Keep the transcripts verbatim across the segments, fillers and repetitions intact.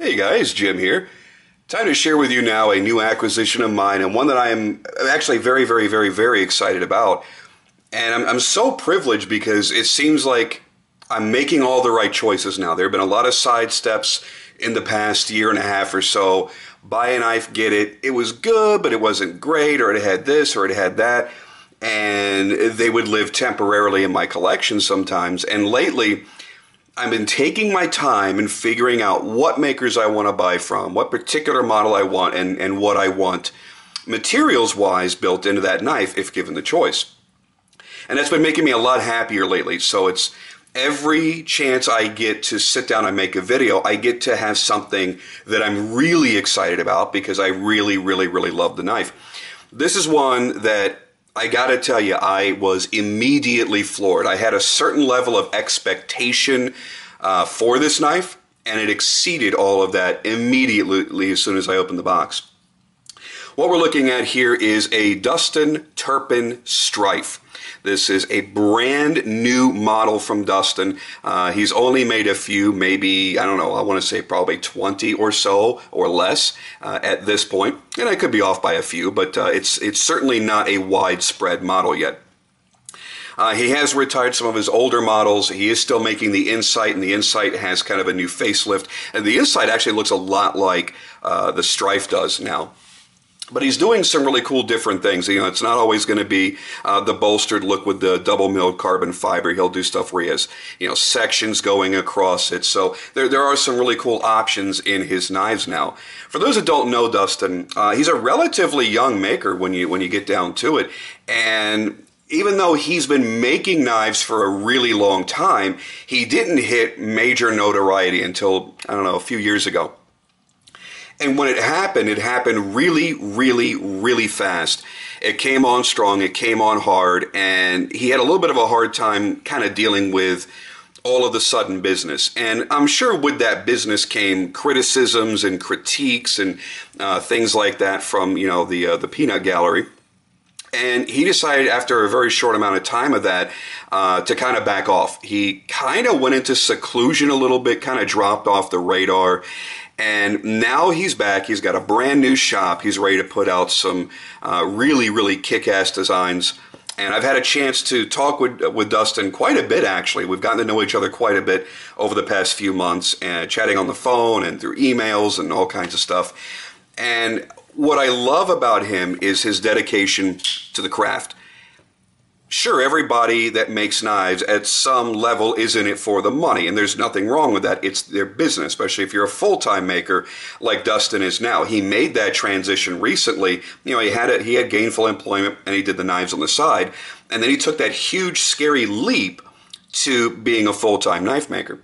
Hey guys, Jim here. Time to share with you now a new acquisition of mine, and one that I am actually very, very, very, very excited about. And I'm, I'm so privileged because it seems like I'm making all the right choices now. There have been a lot of side steps in the past year and a half or so. Buy a knife, get it. It was good, but it wasn't great, or it had this, or it had that. And they would live temporarily in my collection sometimes. And lately, I've been taking my time and figuring out what makers I want to buy from, what particular model I want, and, and what I want materials-wise built into that knife if given the choice. And that's been making me a lot happier lately. So it's every chance I get to sit down and make a video, I get to have something that I'm really excited about because I really, really, really love the knife. This is one that I gotta tell you, I was immediately floored. I had a certain level of expectation uh, for this knife, and it exceeded all of that immediately as soon as I opened the box. What we're looking at here is a Dustin Turpin Strife. This is a brand new model from Dustin. Uh, he's only made a few, maybe, I don't know, I want to say probably twenty or so or less uh, at this point. And I could be off by a few, but uh, it's, it's certainly not a widespread model yet. Uh, he has retired some of his older models. He is still making the Insight, and the Insight has kind of a new facelift. And the Insight actually looks a lot like uh, the Strife does now. But he's doing some really cool different things. You know, it's not always going to be uh, the bolstered look with the double milled carbon fiber. He'll do stuff where he has, you know, sections going across it. So there, there are some really cool options in his knives now. For those that don't know Dustin, uh, he's a relatively young maker when you, when you get down to it. And even though he's been making knives for a really long time, he didn't hit major notoriety until, I don't know, a few years ago. And when it happened, it happened really, really, really fast. It came on strong, it came on hard, and he had a little bit of a hard time kind of dealing with all of the sudden business. And I'm sure with that business came criticisms and critiques and uh, things like that from, you know, the, uh, the peanut gallery. And he decided after a very short amount of time of that uh, to kind of back off. He kind of went into seclusion a little bit, kind of dropped off the radar. And now he's back. He's got a brand new shop. He's ready to put out some uh, really, really kick-ass designs. And I've had a chance to talk with, with Dustin quite a bit, actually. We've gotten to know each other quite a bit over the past few months, and chatting on the phone and through emails and all kinds of stuff. And what I love about him is his dedication to the craft. Sure, everybody that makes knives at some level is in it for the money, and there's nothing wrong with that. It's their business, especially if you're a full-time maker like Dustin is now. He made that transition recently. You know, he had it, he had gainful employment, and he did the knives on the side, and then he took that huge, scary leap to being a full-time knife maker.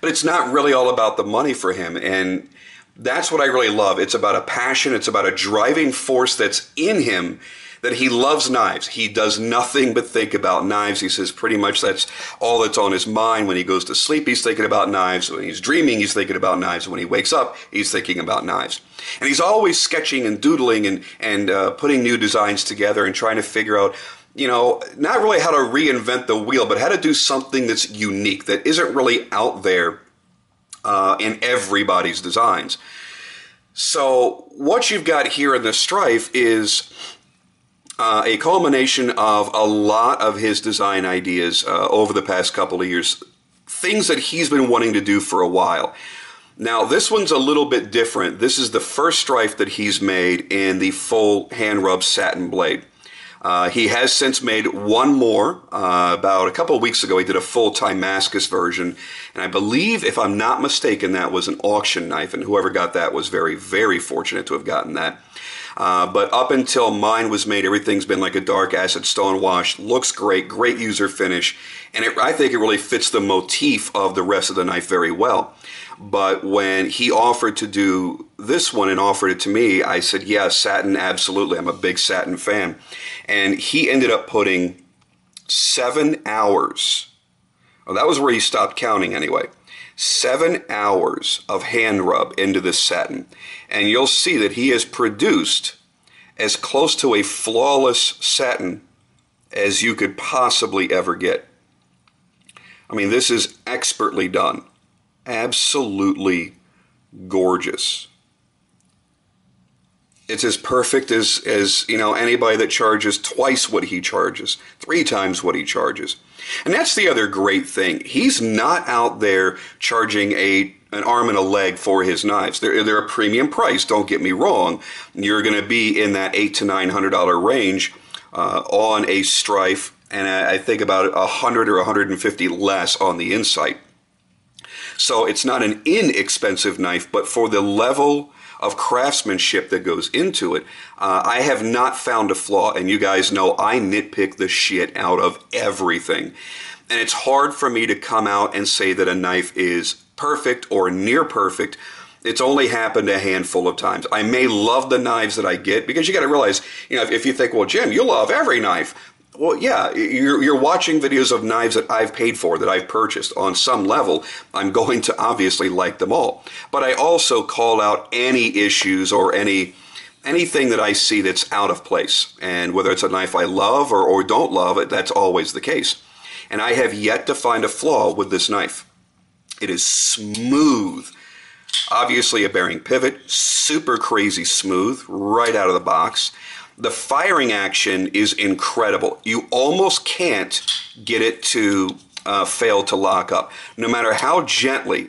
But it's not really all about the money for him, and that's what I really love. It's about a passion. It's about a driving force that's in him, that he loves knives. He does nothing but think about knives. He says pretty much that's all that's on his mind. When he goes to sleep, he's thinking about knives. When he's dreaming, he's thinking about knives. When he wakes up, he's thinking about knives. And he's always sketching and doodling and, and uh, putting new designs together and trying to figure out, you know, not really how to reinvent the wheel, but how to do something that's unique, that isn't really out there uh, in everybody's designs. So what you've got here in the Strife is Uh, a culmination of a lot of his design ideas uh, over the past couple of years, things that he's been wanting to do for a while. Now, this one's a little bit different. This is the first Strife that he's made in the full hand-rubbed satin blade. Uh, he has since made one more. Uh, about a couple of weeks ago, he did a full Timascus version, and I believe, if I'm not mistaken, that was an auction knife, and whoever got that was very, very fortunate to have gotten that. Uh, but up until mine was made, everything's been like a dark acid stone wash. Looks great, great user finish, and it, I think it really fits the motif of the rest of the knife very well. But when he offered to do this one and offered it to me, I said, yeah, satin, absolutely. I'm a big satin fan. And he ended up putting seven hours. Well, that was where he stopped counting anyway. Seven hours of hand rub into this satin, and you'll see that he has produced as close to a flawless satin as you could possibly ever get. I mean, this is expertly done, absolutely gorgeous. It's as perfect as, as you know, anybody that charges twice what he charges, three times what he charges. And that's the other great thing. He's not out there charging a an arm and a leg for his knives. They're, they're a premium price, don't get me wrong. You're going to be in that eight hundred to nine hundred dollar range uh, on a Strife, and I, I think about one hundred or one hundred fifty less on the Insight. So it's not an inexpensive knife, but for the level of craftsmanship that goes into it, uh, I have not found a flaw, and you guys know I nitpick the shit out of everything. And it's hard for me to come out and say that a knife is perfect or near perfect. It's only happened a handful of times. I may love the knives that I get, because you got to realize, you know, if, if you think, well, Jim, you love every knife. Well, yeah, you're, you're watching videos of knives that I've paid for, that I've purchased. On some level, I'm going to obviously like them all. But I also call out any issues or any anything that I see that's out of place. And whether it's a knife I love or, or don't love, that's always the case. And I have yet to find a flaw with this knife. It is smooth. Obviously a bearing pivot, super crazy smooth, right out of the box. The firing action is incredible. You almost can't get it to uh, fail to lock up. No matter how gently,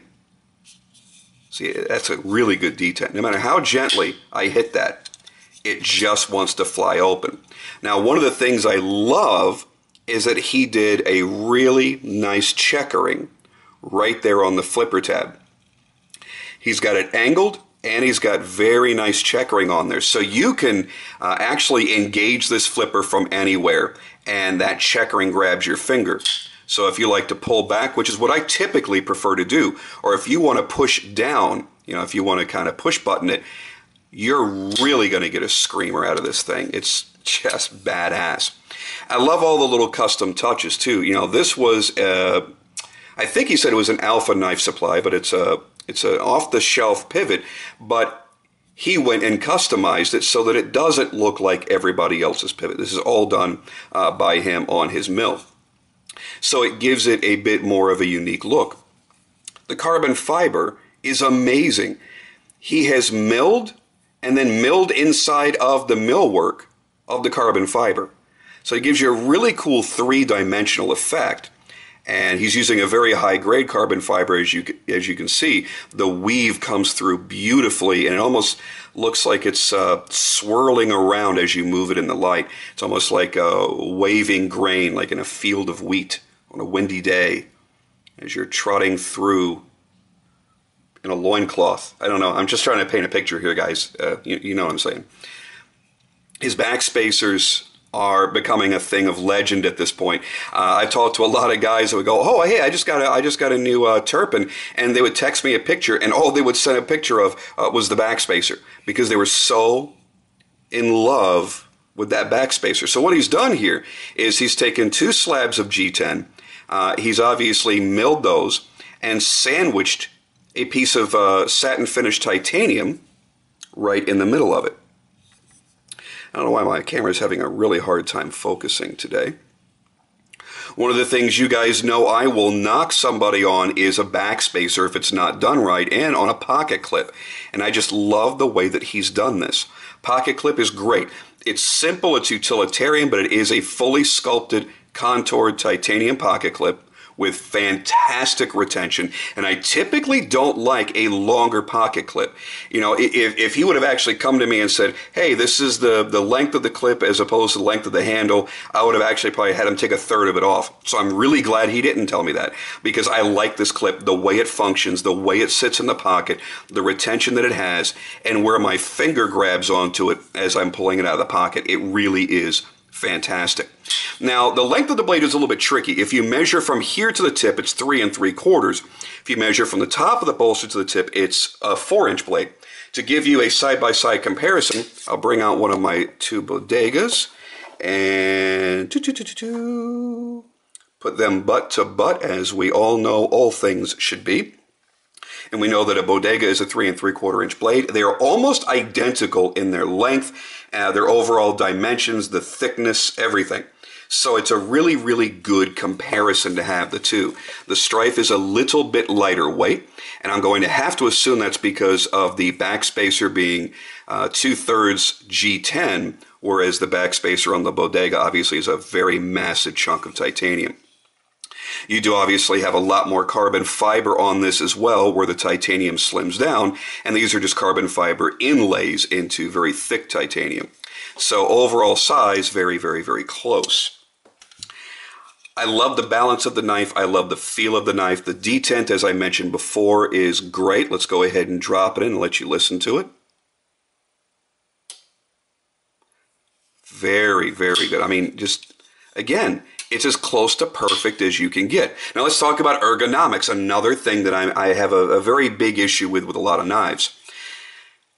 see, that's a really good detail. No matter how gently I hit that, it just wants to fly open. Now, one of the things I love is that he did a really nice checkering right there on the flipper tab. He's got it angled, and he's got very nice checkering on there. So you can uh, actually engage this flipper from anywhere, and that checkering grabs your finger. So if you like to pull back, which is what I typically prefer to do, or if you want to push down, you know, if you want to kind of push button it, you're really going to get a screamer out of this thing. It's just badass. I love all the little custom touches too. You know, this was, uh, I think he said it was an Alpha Knife Supply, but it's a, it's an off-the-shelf pivot, but he went and customized it so that it doesn't look like everybody else's pivot. This is all done uh, by him on his mill. So it gives it a bit more of a unique look. The carbon fiber is amazing. He has milled and then milled inside of the millwork of the carbon fiber. So it gives you a really cool three-dimensional effect. And he's using a very high-grade carbon fiber, as you, as you can see. The weave comes through beautifully, and it almost looks like it's uh, swirling around as you move it in the light. It's almost like a waving grain, like in a field of wheat on a windy day, as you're trotting through in a loincloth. I don't know. I'm just trying to paint a picture here, guys. Uh, you, you know what I'm saying. His backspacers are becoming a thing of legend at this point. Uh, I've talked to a lot of guys that would go, oh, hey, I just got a, I just got a new uh, Turpin, and they would text me a picture, and all they would send a picture of uh, was the backspacer, because they were so in love with that backspacer. So what he's done here is he's taken two slabs of G ten, uh, he's obviously milled those, and sandwiched a piece of uh, satin finished titanium right in the middle of it. I don't know why my camera is having a really hard time focusing today. One of the things you guys know I will knock somebody on is a backspacer if it's not done right, and on a pocket clip. And I just love the way that he's done this. Pocket clip is great. It's simple, it's utilitarian, but it is a fully sculpted, contoured titanium pocket clip with fantastic retention. And I typically don't like a longer pocket clip. You know, if, if he would have actually come to me and said, hey, this is the, the length of the clip as opposed to the length of the handle, I would have actually probably had him take a third of it off. So I'm really glad he didn't tell me that, because I like this clip, the way it functions, the way it sits in the pocket, the retention that it has, and where my finger grabs onto it as I'm pulling it out of the pocket. It really is fantastic. Now, the length of the blade is a little bit tricky. If you measure from here to the tip, it's three and three quarters. If you measure from the top of the bolster to the tip, it's a four inch blade. To give you a side-by-side comparison, I'll bring out one of my two Bodegas and put them butt to butt, as we all know all things should be. And we know that a Bodega is a three and three quarter inch blade. They are almost identical in their length, uh, their overall dimensions, the thickness, everything. So it's a really, really good comparison to have the two. The Strife is a little bit lighter weight, and I'm going to have to assume that's because of the backspacer being uh, two-thirds G ten, whereas the backspacer on the Bodega obviously is a very massive chunk of titanium. You do obviously have a lot more carbon fiber on this as well, where the titanium slims down, and these are just carbon fiber inlays into very thick titanium. So overall size, very, very, very close. I love the balance of the knife. I love the feel of the knife. The detent, as I mentioned before, is great. Let's go ahead and drop it in and let you listen to it. Very, very good. I mean, just, again, it's as close to perfect as you can get. Now let's talk about ergonomics, another thing that I'm, I have a, a very big issue with with a lot of knives.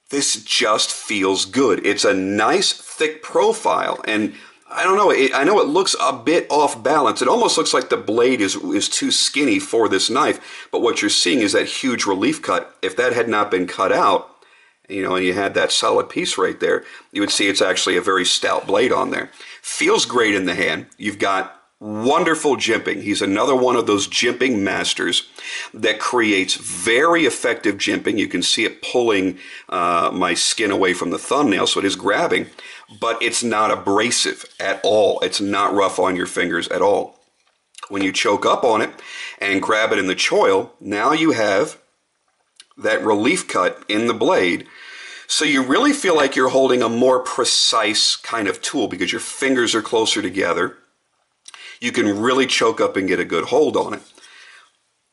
This just feels good. It's a nice, thick profile, and I don't know, it, I know it looks a bit off balance. It almost looks like the blade is, is too skinny for this knife, but what you're seeing is that huge relief cut. If that had not been cut out, you know, and you had that solid piece right there, you would see it's actually a very stout blade on there. Feels great in the hand. You've got wonderful jimping. He's another one of those jimping masters that creates very effective jimping. You can see it pulling uh, my skin away from the thumbnail, so it is grabbing, but it's not abrasive at all. It's not rough on your fingers at all. When you choke up on it and grab it in the choil, now you have that relief cut in the blade. So you really feel like you're holding a more precise kind of tool because your fingers are closer together. You can really choke up and get a good hold on it.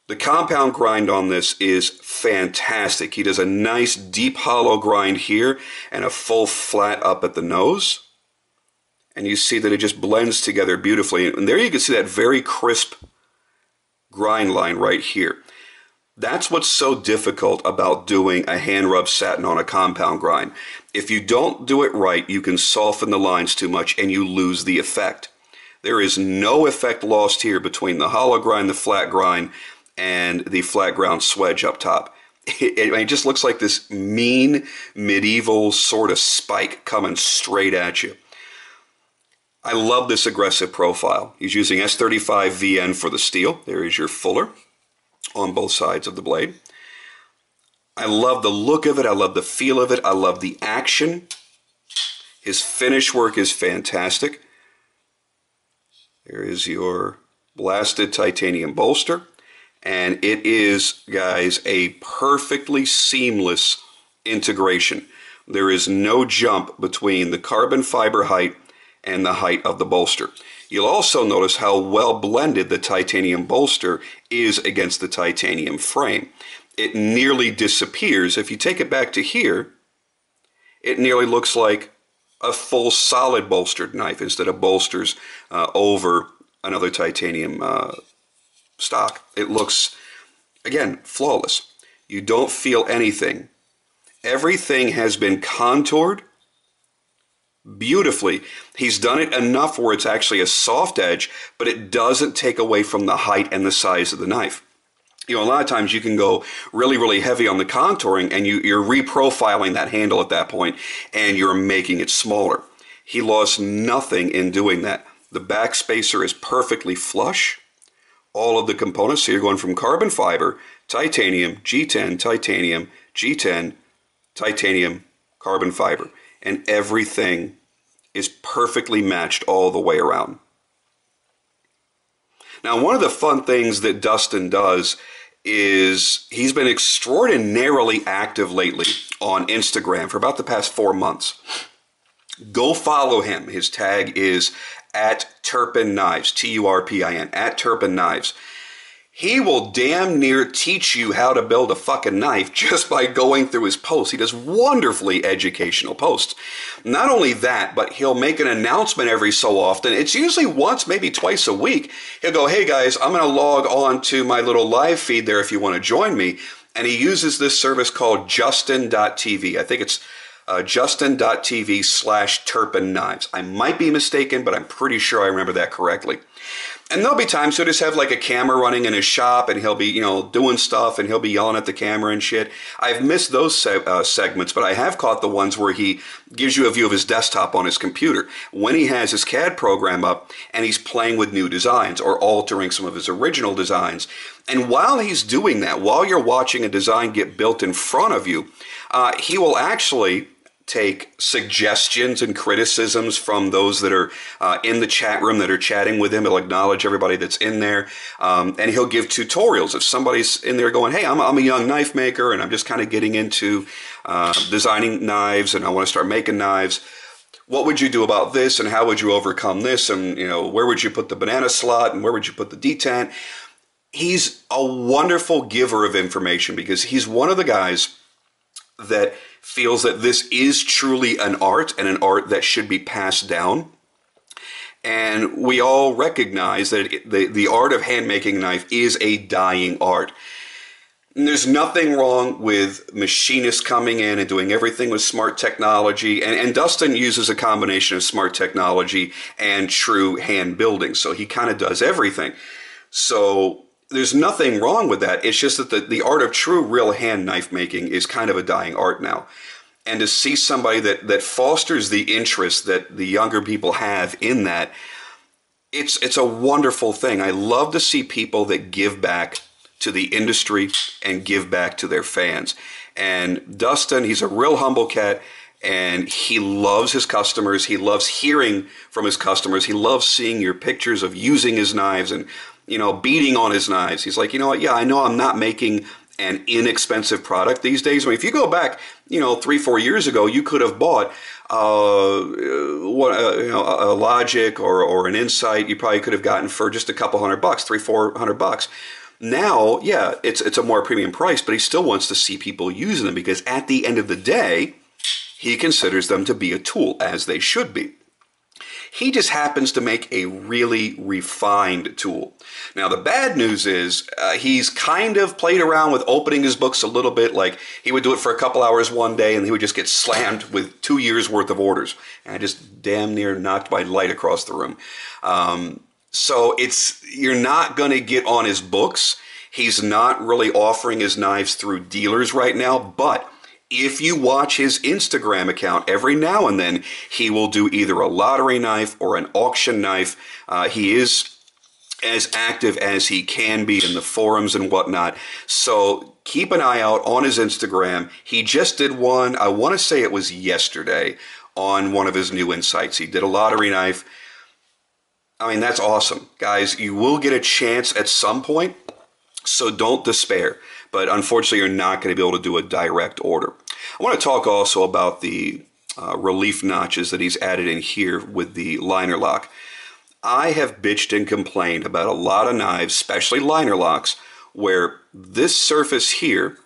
The compound grind on this is fantastic. He does a nice deep hollow grind here and a full flat up at the nose. And you see that it just blends together beautifully. And there you can see that very crisp grind line right here. That's what's so difficult about doing a hand rub satin on a compound grind. If you don't do it right, you can soften the lines too much and you lose the effect. There is no effect lost here between the hollow grind, the flat grind, and the flat ground swedge up top. It, it, it just looks like this mean, medieval sort of spike coming straight at you. I love this aggressive profile. He's using S thirty-five V N for the steel. There is your fuller on both sides of the blade. I love the look of it. I love the feel of it. I love the action. His finish work is fantastic. There is your blasted titanium bolster, and it is, guys, a perfectly seamless integration. There is no jump between the carbon fiber height and the height of the bolster. You'll also notice how well blended the titanium bolster is against the titanium frame. It nearly disappears. If you take it back to here, it nearly looks like a full solid bolstered knife instead of bolsters uh, over another titanium uh, stock. It looks, again, flawless. You don't feel anything. Everything has been contoured beautifully. He's done it enough where it's actually a soft edge, but it doesn't take away from the height and the size of the knife. You know, a lot of times you can go really, really heavy on the contouring and you, you're reprofiling that handle at that point and you're making it smaller. He lost nothing in doing that. The backspacer is perfectly flush. All of the components, so you're going from carbon fiber, titanium, G ten, titanium, G ten, titanium, carbon fiber. And everything is perfectly matched all the way around. Now, one of the fun things that Dustin does is he's been extraordinarily active lately on Instagram for about the past four months. Go follow him. His tag is at Turpin Knives, T U R P I N, at Turpin Knives. He will damn near teach you how to build a fucking knife just by going through his posts. He does wonderfully educational posts. Not only that, but he'll make an announcement every so often. It's usually once, maybe twice a week. He'll go, hey guys, I'm going to log on to my little live feed there if you want to join me. And he uses this service called justin dot T V. I think it's uh, justin dot T V slash Turpin Knives. I might be mistaken, but I'm pretty sure I remember that correctly. And there'll be times he'll just have like a camera running in his shop and he'll be, you know, doing stuff and he'll be yelling at the camera and shit. I've missed those se uh, segments, but I have caught the ones where he gives you a view of his desktop on his computer when he has his C A D program up and he's playing with new designs or altering some of his original designs. And while he's doing that, while you're watching a design get built in front of you, uh, he will actually take suggestions and criticisms from those that are uh, in the chat room that are chatting with him. He'll acknowledge everybody that's in there, um, and he'll give tutorials. If somebody's in there going, hey, I'm, I'm a young knife maker, and I'm just kind of getting into uh, designing knives, and I want to start making knives, what would you do about this, and how would you overcome this, and you know, where would you put the banana slot, and where would you put the detent? He's a wonderful giver of information because he's one of the guys that feels that this is truly an art and an art that should be passed down. And we all recognize that it, the, the art of handmaking knife is a dying art. And there's nothing wrong with machinists coming in and doing everything with smart technology. And, and Dustin uses a combination of smart technology and true hand building. So he kind of does everything. So there's nothing wrong with that. It's just that the, the art of true real hand knife making is kind of a dying art now. And to see somebody that, that fosters the interest that the younger people have in that, it's, it's a wonderful thing. I love to see people that give back to the industry and give back to their fans. And Dustin, he's a real humble cat, and he loves his customers. He loves hearing from his customers. He loves seeing your pictures of using his knives and, you know, beating on his knives. He's like, you know what, yeah, I know I'm not making an inexpensive product these days. I mean, if you go back, you know, three, four years ago, you could have bought uh, what, uh, you know, a Logic or, or an Insight. You probably could have gotten for just a couple hundred bucks, three, four hundred bucks. Now, yeah, it's, it's a more premium price, but he still wants to see people using them because at the end of the day, he considers them to be a tool, as they should be. He just happens to make a really refined tool. Now, the bad news is uh, he's kind of played around with opening his books a little bit. Like, he would do it for a couple hours one day, and he would just get slammed with two years' worth of orders. And I just damn near knocked my light across the room. Um, so it's, you're not going to get on his books. He's not really offering his knives through dealers right now, but if you watch his Instagram account, every now and then he will do either a lottery knife or an auction knife. Uh, he is as active as he can be in the forums and whatnot. So keep an eye out on his Instagram. He just did one, I want to say it was yesterday, on one of his new insights. He did a lottery knife. I mean, that's awesome. Guys, you will get a chance at some point, so don't despair. But unfortunately, you're not going to be able to do a direct order. I want to talk also about the uh, relief notches that he's added in here with the liner lock. I have bitched and complained about a lot of knives, especially liner locks, where this surface here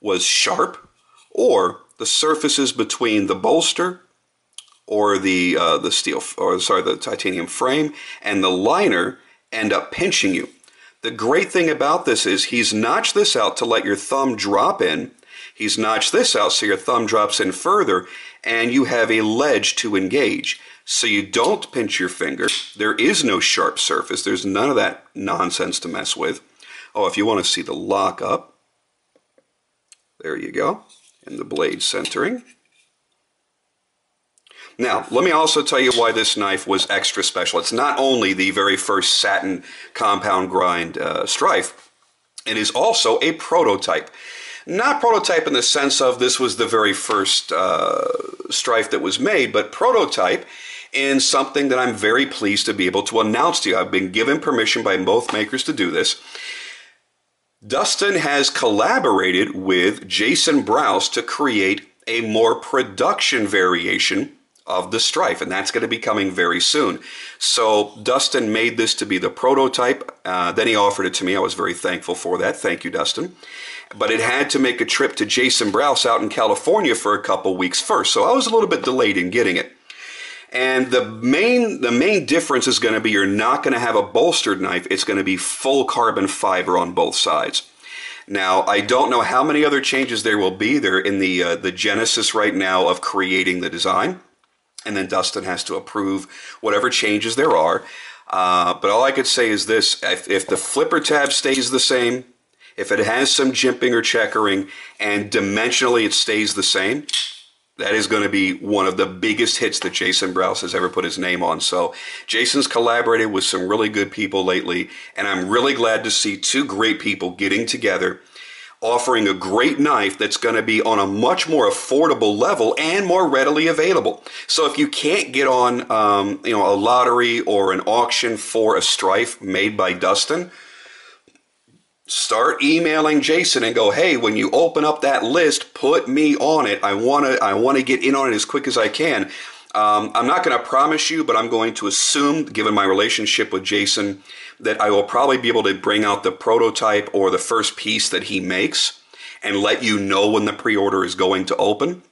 was sharp, or the surfaces between the bolster or the uh, the steel, or sorry, the titanium frame and the liner end up pinching you. The great thing about this is he's notched this out to let your thumb drop in. He's notched this out so your thumb drops in further and you have a ledge to engage. So you don't pinch your finger. There is no sharp surface. There's none of that nonsense to mess with. Oh, if you want to see the lock up, there you go. And the blade centering. Now, let me also tell you why this knife was extra special. It's not only the very first satin compound grind uh, Strife, it is also a prototype. Not prototype in the sense of this was the very first uh, Strife that was made, but prototype in something that I'm very pleased to be able to announce to you. I've been given permission by both makers to do this. Dustin has collaborated with Jason Brouse to create a more production variation of the Strife, and that's going to be coming very soon. So Dustin made this to be the prototype, uh, then he offered it to me. I was very thankful for that. Thank you, Dustin. But it had to make a trip to Jason Brouse out in California for a couple weeks first, so I was a little bit delayed in getting it. And the main, the main difference is going to be you're not going to have a bolstered knife. It's going to be full carbon fiber on both sides. Now, I don't know how many other changes there will be. They're in the, uh, the genesis right now of creating the design. And then Dustin has to approve whatever changes there are. Uh, but all I could say is this, if, if the flipper tab stays the same, if it has some jimping or checkering, and dimensionally it stays the same, that is going to be one of the biggest hits that Jason Brouse has ever put his name on. So Jason's collaborated with some really good people lately, and I'm really glad to see two great people getting together, offering a great knife that's going to be on a much more affordable level and more readily available. So if you can't get on um, you know, a lottery or an auction for a Strife made by Dustin, start emailing Jason and go, hey, when you open up that list, put me on it. I want to I want to get in on it as quick as I can. Um, I'm not going to promise you, but I'm going to assume, given my relationship with Jason, that I will probably be able to bring out the prototype or the first piece that he makes and let you know when the pre-order is going to open.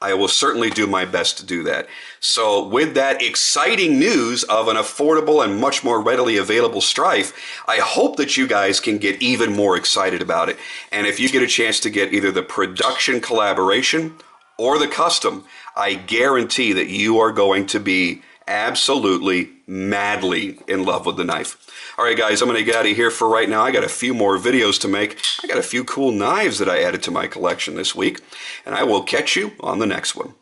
I will certainly do my best to do that. So with that exciting news of an affordable and much more readily available Strife, I hope that you guys can get even more excited about it. And if you get a chance to get either the production collaboration or the custom, I guarantee that you are going to be absolutely madly in love with the knife. All right, guys, I'm going to get out of here for right now. I got a few more videos to make. I got a few cool knives that I added to my collection this week, and I will catch you on the next one.